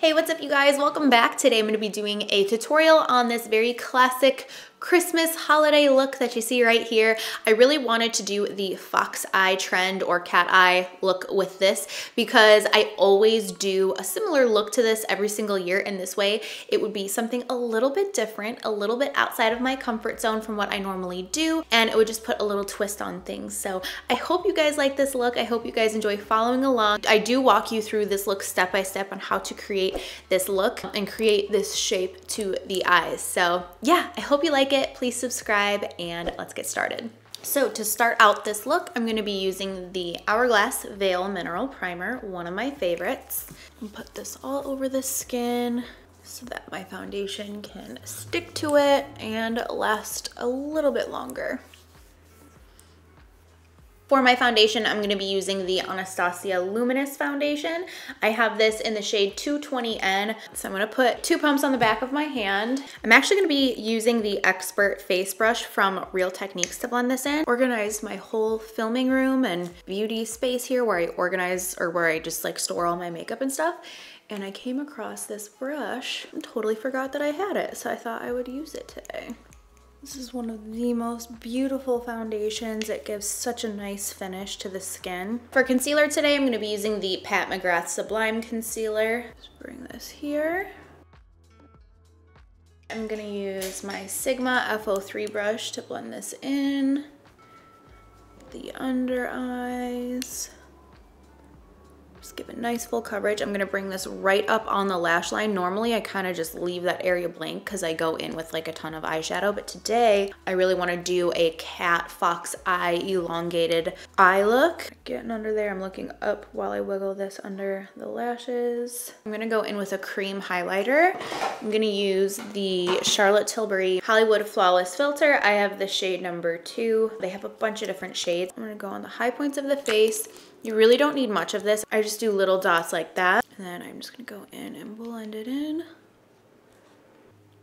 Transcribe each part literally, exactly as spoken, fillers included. Hey, what's up you guys? Welcome back. Today I'm going to be doing a tutorial on this very classic Christmas holiday look that you see right here. I really wanted to do the fox eye trend or cat eye look with this because I always do a similar look to this every single year, and this way it would be something a little bit different, a little bit outside of my comfort zone from what I normally do, and it would just put a little twist on things. So I hope you guys like this look. I hope you guys enjoy following along. I do walk you through this look step by step on how to create this look and create this shape to the eyes. So yeah, I hope you like it. Please subscribe and let's get started. So to start out this look, I'm going to be using the Hourglass Veil Mineral Primer, one of my favorites. And put this all over the skin so that my foundation can stick to it and last a little bit longer. For my foundation, I'm going to be using the Anastasia Luminous Foundation. I have this in the shade two twenty N, so I'm going to put two pumps on the back of my hand. I'm actually going to be using the Expert Face Brush from Real Techniques to blend this in. Organized my whole filming room and beauty space here where I organize or where I just like store all my makeup and stuff. And I came across this brush and totally forgot that I had it, so I thought I would use it today. This is one of the most beautiful foundations. It gives such a nice finish to the skin. For concealer today, I'm going to be using the Pat McGrath Sublime Concealer. Just bring this here. I'm going to use my Sigma F O three brush to blend this in. The under eyes. Just give it nice full coverage. I'm going to bring this right up on the lash line. Normally I kind of just leave that area blank because I go in with like a ton of eyeshadow, but today I really want to do a cat fox eye elongated eye look. Getting under there, I'm looking up while I wiggle this under the lashes. I'm going to go in with a cream highlighter. I'm going to use the Charlotte Tilbury Hollywood Flawless Filter. I have the shade number two. They have a bunch of different shades. I'm going to go on the high points of the face. You really don't need much of this. I just do little dots like that. And then I'm just gonna go in and blend it in.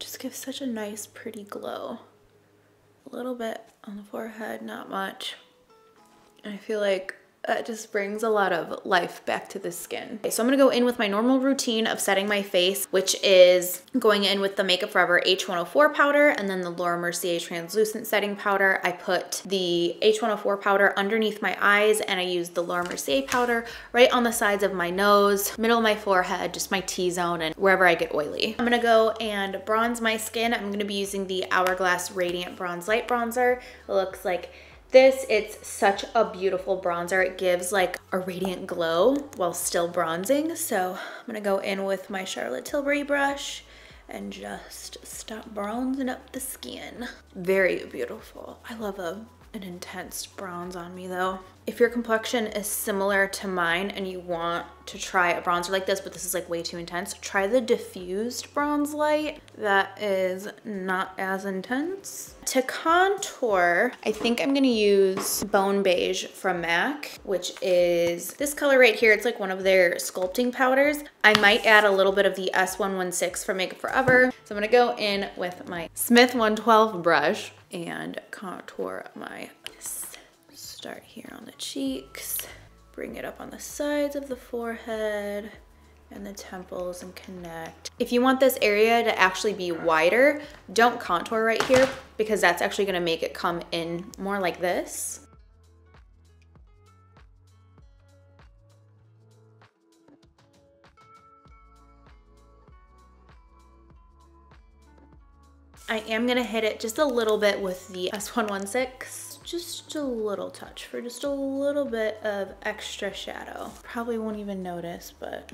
Just gives such a nice, pretty glow. A little bit on the forehead, not much. And I feel like that just brings a lot of life back to the skin. Okay, so I'm gonna go in with my normal routine of setting my face, which is going in with the Make Up For Ever H one oh four powder and then the Laura Mercier Translucent Setting Powder. I put the H one oh four powder underneath my eyes and I use the Laura Mercier powder right on the sides of my nose, middle of my forehead, just my T-zone and wherever I get oily. I'm gonna go and bronze my skin. I'm gonna be using the Hourglass Radiant Bronze Light Bronzer. It looks like this. It's such a beautiful bronzer. It gives like a radiant glow while still bronzing. So I'm gonna go in with my Charlotte Tilbury brush and just stop bronzing up the skin. Very beautiful. I love a, an intense bronze on me though. If your complexion is similar to mine and you want to try a bronzer like this, but this is like way too intense, try the diffused bronze light. That is not as intense. To contour, I think I'm gonna use Bone Beige from MAC, which is this color right here. It's like one of their sculpting powders. I might add a little bit of the S one sixteen from Make Up For Ever. So I'm gonna go in with my Smith one twelve brush and contour my skin. Start here on the cheeks, bring it up on the sides of the forehead and the temples and connect. If you want this area to actually be wider, don't contour right here because that's actually gonna make it come in more like this. I am gonna hit it just a little bit with the S one sixteen. Just a little touch for just a little bit of extra shadow. Probably won't even notice, but.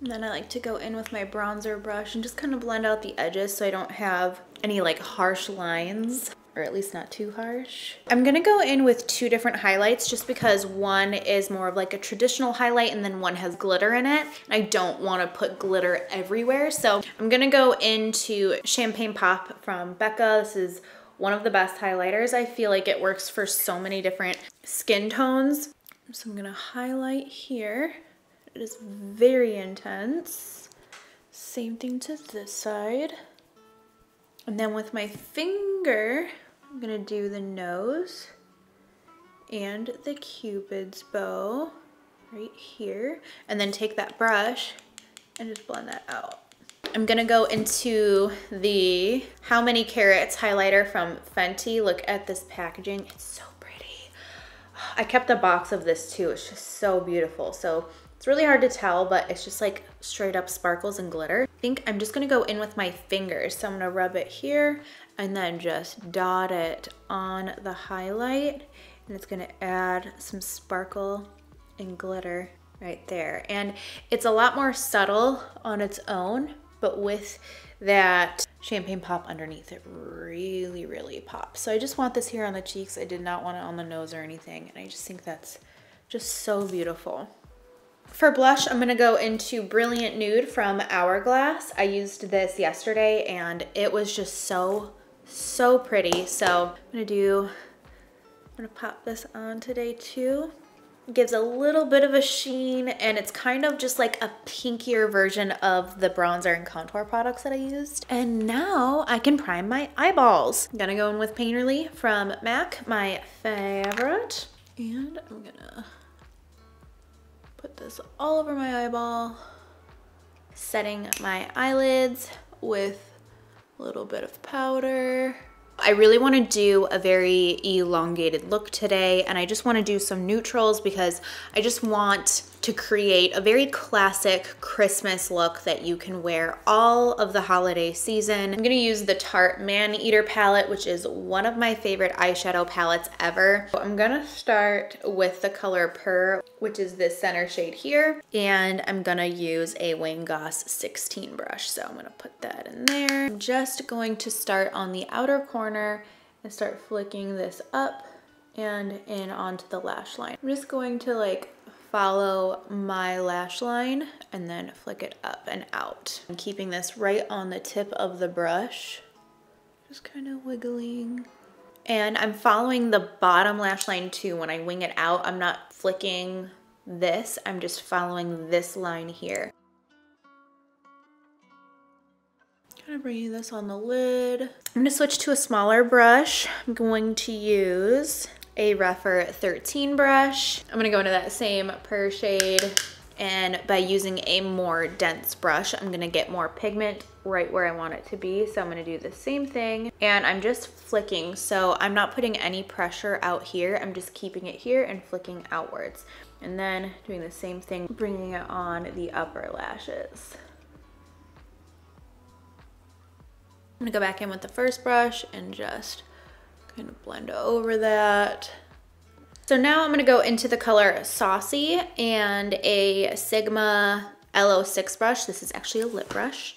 And then I like to go in with my bronzer brush and just kind of blend out the edges so I don't have any like harsh lines, or at least not too harsh. I'm gonna go in with two different highlights just because one is more of like a traditional highlight and then one has glitter in it. I don't wanna put glitter everywhere. So I'm gonna go into Champagne Pop from Becca. This is one of the best highlighters. I feel like it works for so many different skin tones. So I'm gonna highlight here. It is very intense. Same thing to this side. And then with my finger, I'm gonna do the nose and the Cupid's bow. right here, and then take that brush and just blend that out. I'm gonna go into the How Many Carats highlighter from Fenty. Look at this packaging, it's so pretty. I kept a box of this too, it's just so beautiful. So it's really hard to tell, but it's just like straight up sparkles and glitter. I think I'm just gonna go in with my fingers. So I'm gonna rub it here and then just dot it on the highlight. And it's gonna add some sparkle and glitter right there. And it's a lot more subtle on its own, but with that champagne pop underneath, it really, really pops. So I just want this here on the cheeks. I did not want it on the nose or anything. And I just think that's just so beautiful. For blush, I'm gonna go into Brilliant Nude from Hourglass. I used this yesterday and it was just so, so pretty. So I'm gonna do, I'm gonna pop this on today too. It gives a little bit of a sheen and it's kind of just like a pinkier version of the bronzer and contour products that I used. And now I can prime my eyeballs. I'm gonna go in with Painterly from MAC, my favorite. And I'm gonna put this all over my eyeball, setting my eyelids with a little bit of powder. I really want to do a very elongated look today, and I just want to do some neutrals because I just want to create a very classic Christmas look that you can wear all of the holiday season. I'm gonna use the Tarte Maneater Palette, which is one of my favorite eyeshadow palettes ever. So I'm gonna start with the color Purr, which is this center shade here, and I'm gonna use a Wayne Goss sixteen brush. So I'm gonna put that in there. I'm just going to start on the outer corner and start flicking this up and in onto the lash line. I'm just going to like follow my lash line and then flick it up and out. I'm keeping this right on the tip of the brush, just kind of wiggling. And I'm following the bottom lash line too. When I wing it out, I'm not flicking this, I'm just following this line here. Kind of bringing this on the lid. I'm gonna switch to a smaller brush. I'm going to use a Rephr thirteen brush. I'm gonna go into that same Purr shade, and by using a more dense brush, I'm gonna get more pigment right where I want it to be. So I'm gonna do the same thing, and I'm just flicking. So I'm not putting any pressure out here. I'm just keeping it here and flicking outwards. And then doing the same thing, bringing it on the upper lashes. I'm gonna go back in with the first brush and just kind of blend over that. So now I'm gonna go into the color Saucy and a Sigma L O six brush. This is actually a lip brush.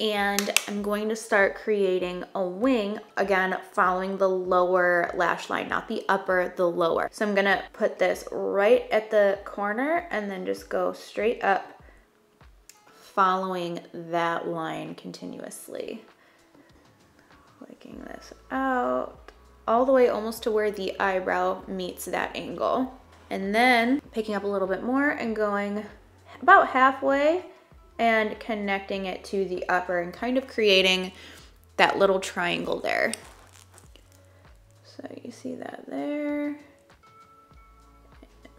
And I'm going to start creating a wing, again, following the lower lash line, not the upper, the lower. So I'm gonna put this right at the corner and then just go straight up, following that line continuously. Flicking this out all the way almost to where the eyebrow meets that angle. And then picking up a little bit more and going about halfway and connecting it to the upper and kind of creating that little triangle there. So you see that there,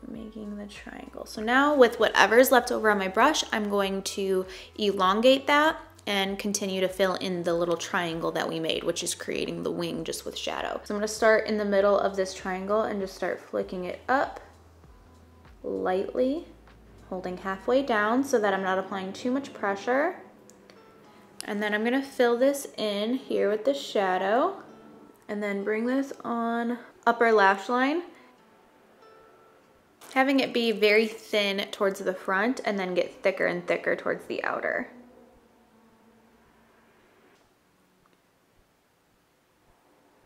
making the triangle. So now with whatever's left over on my brush, I'm going to elongate that and continue to fill in the little triangle that we made, which is creating the wing just with shadow. So I'm gonna start in the middle of this triangle and just start flicking it up lightly, holding halfway down so that I'm not applying too much pressure. And then I'm gonna fill this in here with the shadow and then bring this on upper lash line, having it be very thin towards the front and then get thicker and thicker towards the outer.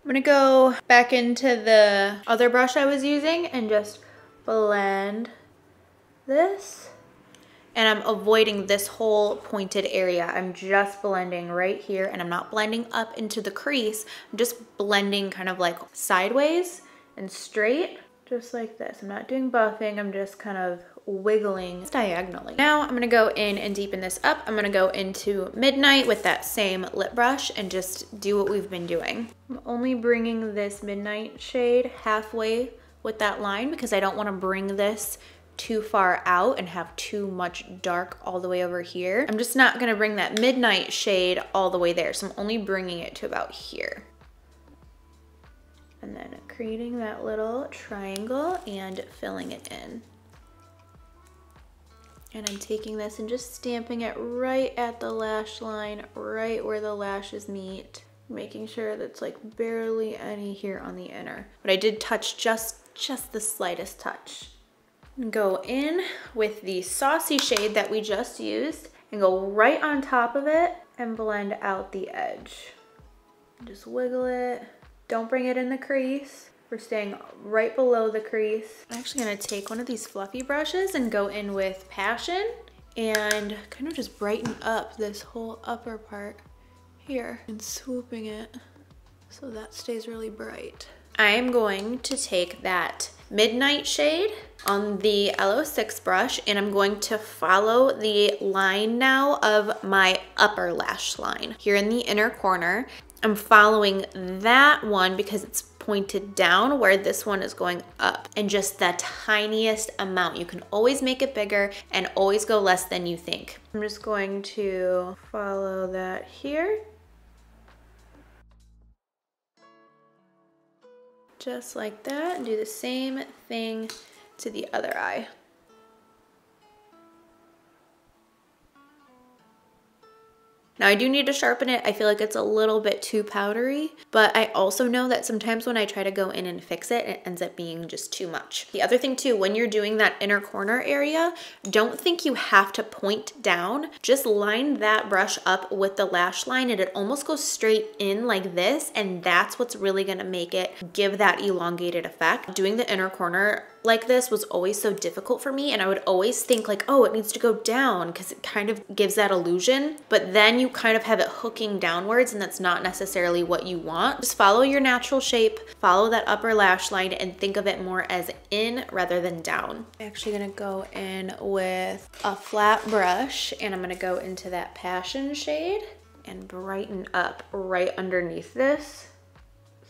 I'm gonna go back into the other brush I was using and just blend this. And I'm avoiding this whole pointed area. I'm just blending right here, and I'm not blending up into the crease. I'm just blending kind of like sideways and straight, just like this. I'm not doing buffing, I'm just kind of wiggling diagonally. Now I'm gonna go in and deepen this up. I'm gonna go into Midnight with that same lip brush and just do what we've been doing. I'm only bringing this Midnight shade halfway with that line because I don't wanna bring this too far out and have too much dark all the way over here. I'm just not gonna bring that midnight shade all the way there, so I'm only bringing it to about here. And then creating that little triangle and filling it in. And I'm taking this and just stamping it right at the lash line, right where the lashes meet, making sure that's like barely any here on the inner. But I did touch just, just the slightest touch. And go in with the saucy shade that we just used and go right on top of it and blend out the edge. Just wiggle it. Don't bring it in the crease. We're staying right below the crease. I'm actually gonna take one of these fluffy brushes and go in with Passion and kind of just brighten up this whole upper part here and swooping it so that stays really bright. I am going to take that midnight shade on the L O six brush and I'm going to follow the line now of my upper lash line here in the inner corner. I'm following that one because it's pointed down where this one is going up, and just the tiniest amount. You can always make it bigger and always go less than you think. I'm just going to follow that here. Just like that, and do the same thing to the other eye. Now I do need to sharpen it. I feel like it's a little bit too powdery, but I also know that sometimes when I try to go in and fix it, it ends up being just too much. The other thing too, when you're doing that inner corner area, don't think you have to point down. Just line that brush up with the lash line and it almost goes straight in like this, and that's what's really gonna make it give that elongated effect. Doing the inner corner like this was always so difficult for me, and I would always think like, oh, it needs to go down because it kind of gives that illusion, but then you kind of have it hooking downwards and that's not necessarily what you want. Just follow your natural shape, follow that upper lash line, and think of it more as in rather than down. I'm actually gonna go in with a flat brush and I'm gonna go into that Passion shade and brighten up right underneath this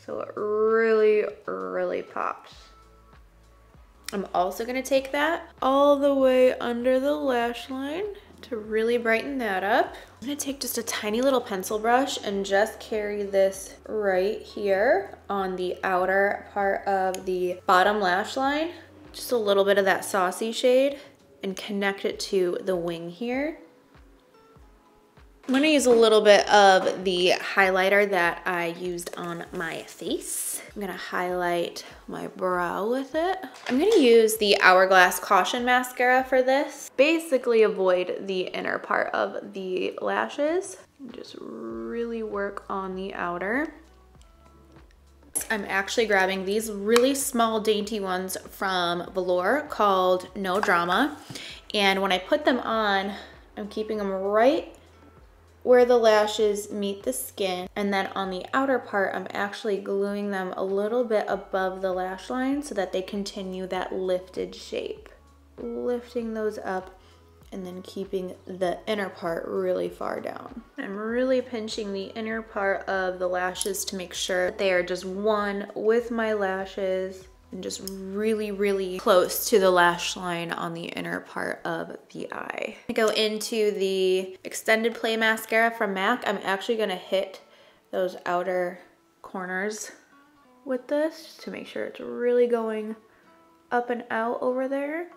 so it really, really pops. I'm also gonna take that all the way under the lash line to really brighten that up. I'm gonna take just a tiny little pencil brush and just carry this right here on the outer part of the bottom lash line. Just a little bit of that saucy shade and connect it to the wing here. I'm gonna use a little bit of the highlighter that I used on my face. I'm gonna highlight my brow with it. I'm gonna use the Hourglass Caution Mascara for this. Basically avoid the inner part of the lashes. Just really work on the outer. I'm actually grabbing these really small dainty ones from Velour called No Drama. And when I put them on, I'm keeping them right where the lashes meet the skin, and then on the outer part I'm actually gluing them a little bit above the lash line so that they continue that lifted shape. Lifting those up and then keeping the inner part really far down. I'm really pinching the inner part of the lashes to make sure that they are just one with my lashes and just really, really close to the lash line on the inner part of the eye. I go into the Extended Play Mascara from MAC. I'm actually gonna hit those outer corners with this to make sure it's really going up and out over there.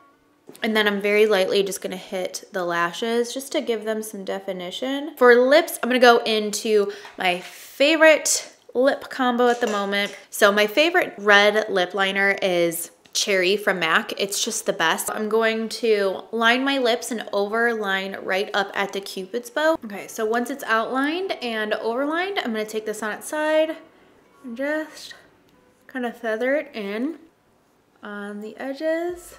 And then I'm very lightly just gonna hit the lashes just to give them some definition. For lips, I'm gonna go into my favorite lip combo at the moment. So my favorite red lip liner is Cherry from MAC. It's just the best. I'm going to line my lips and overline right up at the Cupid's bow. Okay, so once it's outlined and overlined, I'm gonna take this on its side and just kind of feather it in on the edges.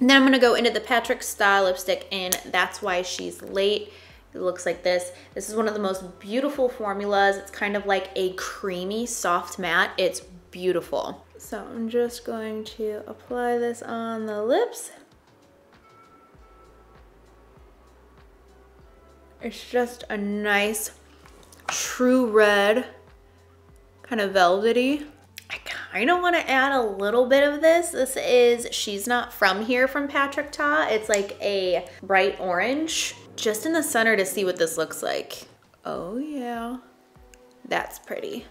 And then I'm gonna go into the Patrick Ta lipstick in That's Why She's Late. It looks like this. This is one of the most beautiful formulas. It's kind of like a creamy soft matte. It's beautiful. So I'm just going to apply this on the lips. It's just a nice true red, kind of velvety. I can't kind of want to add a little bit of this. This is She's Not From Here from Patrick Ta. It's like a bright orange. Just in the center to see what this looks like. Oh yeah, that's pretty.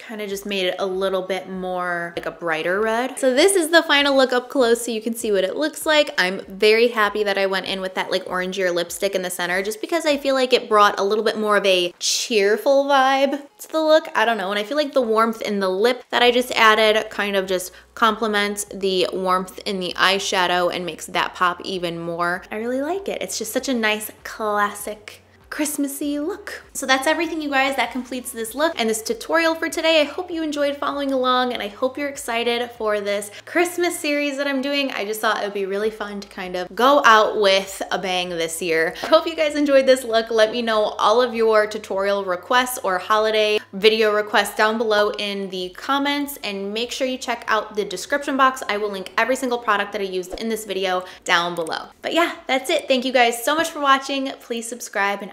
Kind of just made it a little bit more like a brighter red. So this is the final look up close so you can see what it looks like. I'm very happy that I went in with that like orangier lipstick in the center just because I feel like it brought a little bit more of a cheerful vibe to the look. I don't know, and I feel like the warmth in the lip that I just added kind of just complements the warmth in the eyeshadow and makes that pop even more. I really like it. It's just such a nice classic Christmassy look. So that's everything, you guys. That completes this look and this tutorial for today. I hope you enjoyed following along, and I hope you're excited for this Christmas series that I'm doing. I just thought it would be really fun to kind of go out with a bang this year. I hope you guys enjoyed this look. Let me know all of your tutorial requests or holiday video requests down below in the comments, and make sure you check out the description box. I will link every single product that I used in this video down below. But yeah, that's it. Thank you guys so much for watching. Please subscribe, and